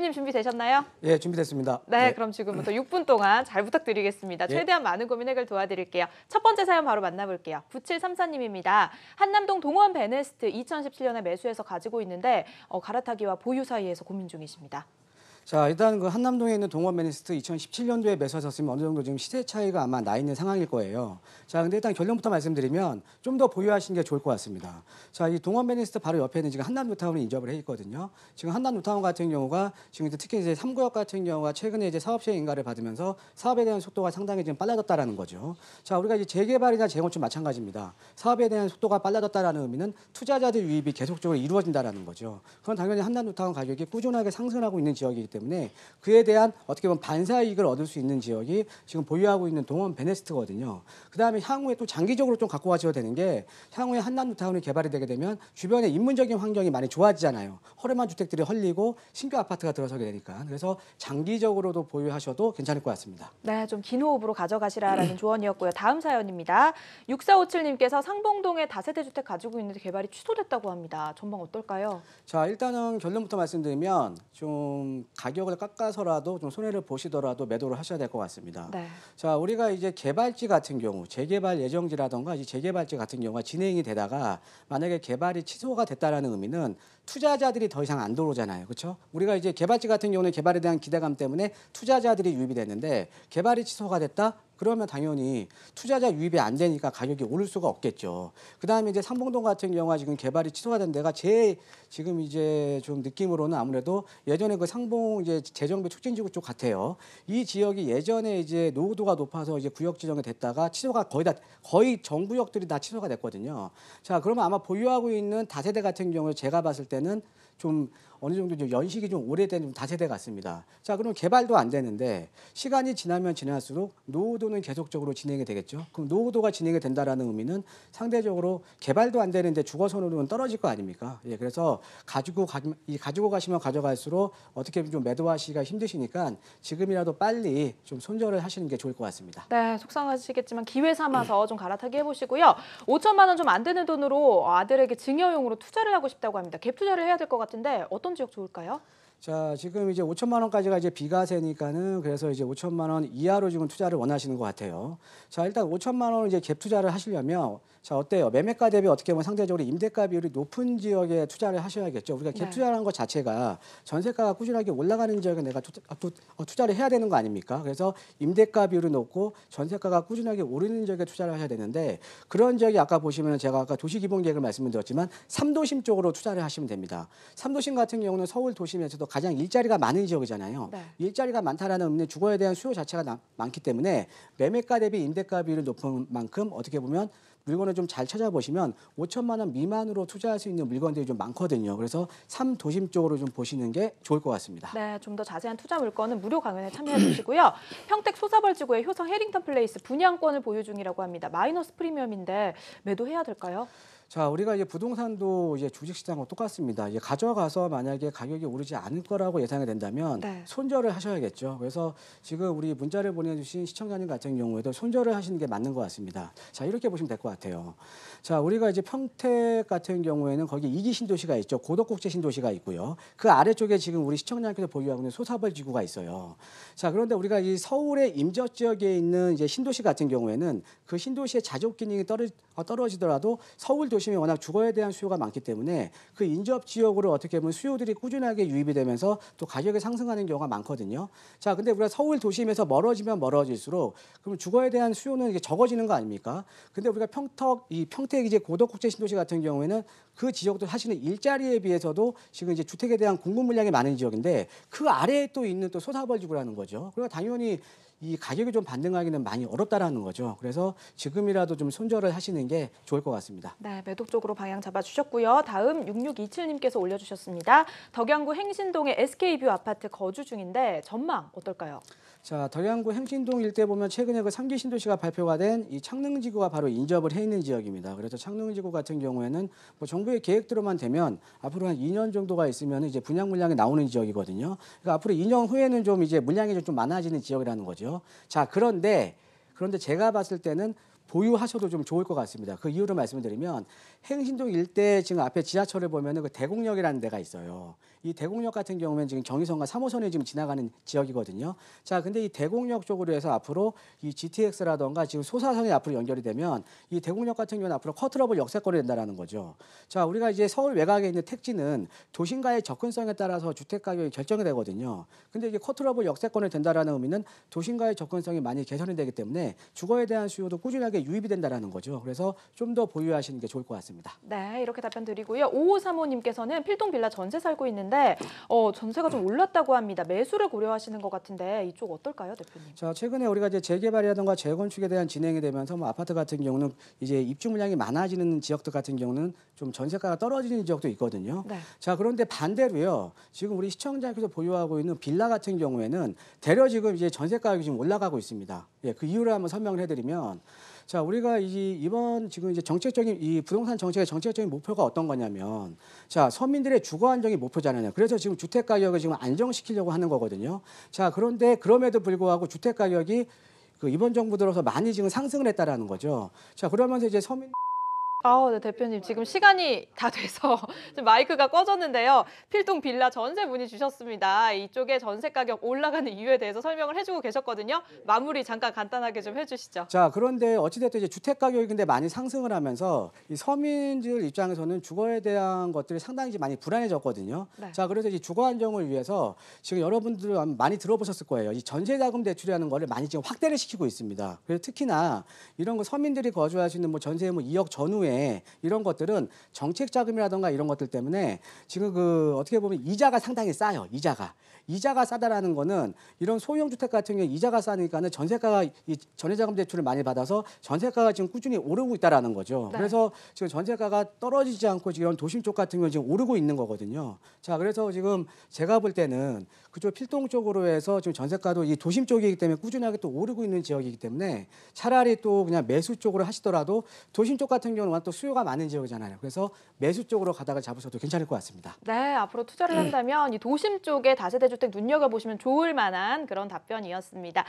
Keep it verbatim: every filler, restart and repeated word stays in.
대표님 준비되셨나요? 예, 준비됐습니다. 네, 네. 그럼 지금부터 육 분 동안 잘 부탁드리겠습니다. 최대한 예. 많은 고민 해결 도와드릴게요. 첫 번째 사연 바로 만나볼게요. 구칠삼사님입니다. 한남동 동원 베네스트 이천십칠 년에 매수해서 가지고 있는데 어, 갈아타기와 보유 사이에서 고민 중이십니다. 자, 일단 그 한남동에 있는 동원 베네스트 이천십칠 년도에 매수하셨으면 어느 정도 지금 시세 차이가 아마 나 있는 상황일 거예요. 자, 근데 일단 결론부터 말씀드리면 좀 더 보유하시는 게 좋을 것 같습니다. 자, 이 동원 베네스트 바로 옆에 있는 지금 한남뉴타운을 인접을 해 있거든요. 지금 한남뉴타운 같은 경우가 지금 이제 특히 이제 삼 구역 같은 경우가 최근에 이제 사업 시행 인가를 받으면서 사업에 대한 속도가 상당히 지금 빨라졌다라는 거죠. 자, 우리가 이제 재개발이나 재건축 마찬가지입니다. 사업에 대한 속도가 빨라졌다라는 의미는 투자자들 유입이 계속적으로 이루어진다라는 거죠. 그건 당연히 한남뉴타운 가격이 꾸준하게 상승하고 있는 지역이기 때문에 때문에 그에 대한 어떻게 보면 반사이익을 얻을 수 있는 지역이 지금 보유하고 있는 동원 베네스트거든요. 그다음에 향후에 또 장기적으로 좀 갖고 가셔야 되는 게 향후에 한남뉴타운이 개발이 되게 되면 주변의 인문적인 환경이 많이 좋아지잖아요. 허름한 주택들이 헐리고 신규 아파트가 들어서게 되니까. 그래서 장기적으로도 보유하셔도 괜찮을 것 같습니다. 네, 좀 긴 호흡으로 가져가시라라는 조언이었고요. 다음 사연입니다. 육사오칠님께서 상봉동에 다세대 주택 가지고 있는데 개발이 취소됐다고 합니다. 전망 어떨까요? 자, 일단은 결론부터 말씀드리면 좀 가격을 깎아서라도 좀 손해를 보시더라도 매도를 하셔야 될 것 같습니다. 네. 자, 우리가 이제 개발지 같은 경우, 재개발 예정지라던가 이제 재개발지 같은 경우가 진행이 되다가 만약에 개발이 취소가 됐다라는 의미는 투자자들이 더 이상 안 들어오잖아요. 그렇죠? 우리가 이제 개발지 같은 경우는 개발에 대한 기대감 때문에 투자자들이 유입이 됐는데 개발이 취소가 됐다? 그러면 당연히 투자자 유입이 안 되니까 가격이 오를 수가 없겠죠. 그다음에 이제 삼봉동 같은 경우가 지금 개발이 취소가 된 데가 제 지금 이제 좀 느낌으로는 아무래도 예전에 그 상봉 이제 재정비 촉진지구 쪽 같아요. 이 지역이 예전에 이제 노후도가 높아서 이제 구역 지정이 됐다가 취소가 거의 다 거의 전 구역들이 다 취소가 됐거든요. 자, 그러면 아마 보유하고 있는 다세대 같은 경우에 제가 봤을 때는 좀 어느 정도 좀 연식이 좀 오래된 좀 다세대 같습니다. 자, 그럼 개발도 안 되는데 시간이 지나면 지날수록 노후도는 계속적으로 진행이 되겠죠. 그럼 노후도가 진행이 된다라는 의미는 상대적으로 개발도 안 되는데 주거 선호도는 떨어질 거 아닙니까? 예, 그래서 가지고 가, 이 가지고 가시면 가져갈수록 어떻게 좀 매도하시기가 힘드시니까 지금이라도 빨리 좀 손절을 하시는 게 좋을 것 같습니다. 네, 속상하시겠지만 기회 삼아서 네. 좀 갈아타기 해보시고요. 오천만 원 좀 안 되는 돈으로 아들에게 증여용으로 투자를 하고 싶다고 합니다. 갭 투자를 해야 될 것 같은데 어떤 어떤 지역 좋을까요? 자, 지금 이제 오천만 원까지가 이제 비과세니까는 그래서 이제 오천만 원 이하로 지금 투자를 원하시는 것 같아요. 자, 일단 오천만 원을 이제 갭 투자를 하시려면 자, 어때요? 매매가 대비 어떻게 보면 상대적으로 임대가 비율이 높은 지역에 투자를 하셔야겠죠. 우리가 갭 투자라는 것 자체가 전세가가 꾸준하게 올라가는 지역에 내가 투, 투, 투자를 해야 되는 거 아닙니까? 그래서 임대가 비율이 높고 전세가가 꾸준하게 오르는 지역에 투자를 하셔야 되는데 그런 지역이 아까 보시면 제가 아까 도시기본계획을 말씀드렸지만 삼도심 쪽으로 투자를 하시면 됩니다. 삼도심 같은 경우는 서울 도심에서도 가장 일자리가 많은 지역이잖아요. 네. 일자리가 많다라는 의미는 주거에 대한 수요 자체가 나, 많기 때문에 매매가 대비 임대가 비율이 높은 만큼 어떻게 보면 물건을 좀 잘 찾아보시면 오천만 원 미만으로 투자할 수 있는 물건들이 좀 많거든요. 그래서 삼도심 쪽으로 좀 보시는 게 좋을 것 같습니다. 네, 좀 더 자세한 투자 물건은 무료 강연에 참여해 주시고요. 평택 소사벌지구의 효성 헤링턴 플레이스 분양권을 보유 중이라고 합니다. 마이너스 프리미엄인데 매도해야 될까요? 자, 우리가 이제 부동산도 이제 주식시장과 똑같습니다. 이제 가져가서 만약에 가격이 오르지 않을 거라고 예상이 된다면 네. 손절을 하셔야겠죠. 그래서 지금 우리 문자를 보내주신 시청자님 같은 경우에도 손절을 하시는 게 맞는 것 같습니다. 자, 이렇게 보시면 될 것 같아요. 자, 우리가 이제 평택 같은 경우에는 거기 이기 신도시가 있죠. 고덕국제 신도시가 있고요. 그 아래쪽에 지금 우리 시청자님께서 보유하고 있는 소사벌지구가 있어요. 자, 그런데 우리가 이 서울의 임저 지역에 있는 이제 신도시 같은 경우에는 그 신도시의 자족 기능이 떨어지더라도 서울도 도심이 워낙 주거에 대한 수요가 많기 때문에 그 인접 지역으로 어떻게 보면 수요들이 꾸준하게 유입이 되면서 또 가격이 상승하는 경우가 많거든요. 자, 근데 우리가 서울 도심에서 멀어지면 멀어질수록 그럼 주거에 대한 수요는 이게 적어지는 거 아닙니까? 근데 우리가 평택 이 평택 이제 고덕국제 신도시 같은 경우에는 그 지역도 사실은 일자리에 비해서도 지금 이제 주택에 대한 공급 물량이 많은 지역인데 그 아래에 또 있는 또 소사벌지구라는 거죠. 그러니까 당연히 이 가격이 좀 반등하기는 많이 어렵다라는 거죠. 그래서 지금이라도 좀 손절을 하시는 게 좋을 것 같습니다. 네, 매도 쪽으로 방향 잡아주셨고요. 다음 육육이칠님께서 올려주셨습니다. 덕양구 행신동의 에스케이뷰 아파트 거주 중인데 전망 어떨까요? 자, 덕양구 행신동 일대 보면 최근에 그 삼기 신도시가 발표가 된 이 창릉지구가 바로 인접을 해 있는 지역입니다. 그래서 창릉지구 같은 경우에는 뭐 정부의 계획대로만 되면 앞으로 한 이 년 정도가 있으면 이제 분양 물량이 나오는 지역이거든요. 그러니까 앞으로 이 년 후에는 좀 이제 물량이 좀 많아지는 지역이라는 거죠. 자, 그런데 그런데 제가 봤을 때는 보유하셔도 좀 좋을 것 같습니다. 그 이유를 말씀드리면 행신동 일대 지금 앞에 지하철을 보면은 그 대곡역이라는 데가 있어요. 이 대곡역 같은 경우에는 지금 경의선과 삼호선이 지금 지나가는 지역이거든요. 자, 근데 이 대곡역 쪽으로 해서 앞으로 이 지티엑스라던가 지금 소사선이 앞으로 연결이 되면 이 대곡역 같은 경우는 앞으로 커트러블 역세권이 된다라는 거죠. 자, 우리가 이제 서울 외곽에 있는 택지는 도심과의 접근성에 따라서 주택 가격이 결정이 되거든요. 근데 이게 커트러블 역세권이 된다라는 의미는 도심과의 접근성이 많이 개선이 되기 때문에 주거에 대한 수요도 꾸준하게 유입이 된다라는 거죠. 그래서 좀 더 보유하시는 게 좋을 것 같습니다. 네, 이렇게 답변 드리고요. 오오삼오님께서는 필동 빌라 전세 살고 있는데 어, 전세가 좀 올랐다고 합니다. 매수를 고려하시는 것 같은데 이쪽 어떨까요, 대표님? 자, 최근에 우리가 이제 재개발이라든가 재건축에 대한 진행이 되면서 뭐 아파트 같은 경우는 이제 입주 물량이 많아지는 지역들 같은 경우는 좀 전세가가 떨어지는 지역도 있거든요. 네. 자, 그런데 반대로요. 지금 우리 시청자께서 보유하고 있는 빌라 같은 경우에는 대려 지금 이제 전세 가격이 지금 올라가고 있습니다. 예, 그 이유를 한번 설명을 해드리면. 자, 우리가 이 이번 지금 이제 정책적인 이 부동산 정책의 정책적인 목표가 어떤 거냐면, 자, 서민들의 주거 안정이 목표잖아요. 그래서 지금 주택 가격을 지금 안정시키려고 하는 거거든요. 자, 그런데 그럼에도 불구하고 주택 가격이 그 이번 정부 들어서 많이 지금 상승을 했다라는 거죠. 자, 그러면서 이제 서민 아우, 네, 대표님 지금 시간이 다 돼서 지금 마이크가 꺼졌는데요. 필동 빌라 전세 문의 주셨습니다. 이쪽에 전세 가격 올라가는 이유에 대해서 설명을 해주고 계셨거든요. 마무리 잠깐 간단하게 좀 해주시죠. 자, 그런데 어찌됐든 이제 주택 가격이 근데 많이 상승을 하면서 이 서민들 입장에서는 주거에 대한 것들이 상당히 많이 불안해졌거든요. 네. 자, 그래서 이제 주거 안정을 위해서 지금 여러분들 많이 들어보셨을 거예요. 이 전세자금 대출이라는 거를 많이 지금 확대를 시키고 있습니다. 그래서 특히나 이런 거 서민들이 거주할 수 있는 뭐 전세 뭐 이억 전후에 이런 것들은 정책 자금이라든가 이런 것들 때문에 지금 그 어떻게 보면 이자가 상당히 싸요. 이자가. 이자가 싸다라는 거는 이런 소형 주택 같은 경우 이자가 싸니까는 전세가가 이 전세자금 대출을 많이 받아서 전세가가 지금 꾸준히 오르고 있다라는 거죠. 네. 그래서 지금 전세가가 떨어지지 않고 지금 도심 쪽 같은 경우 지금 오르고 있는 거거든요. 자, 그래서 지금 제가 볼 때는 그쪽 필동 쪽으로 해서 지금 전세가도 이 도심 쪽이기 때문에 꾸준하게 또 오르고 있는 지역이기 때문에 차라리 또 그냥 매수 쪽으로 하시더라도 도심 쪽 같은 경우는 또 수요가 많은 지역이잖아요. 그래서 매수 쪽으로 가다가 잡으셔도 괜찮을 것 같습니다. 네, 앞으로 투자를 한다면 이 도심 쪽의 다세대주택 눈여겨보시면 좋을 만한 그런 답변이었습니다.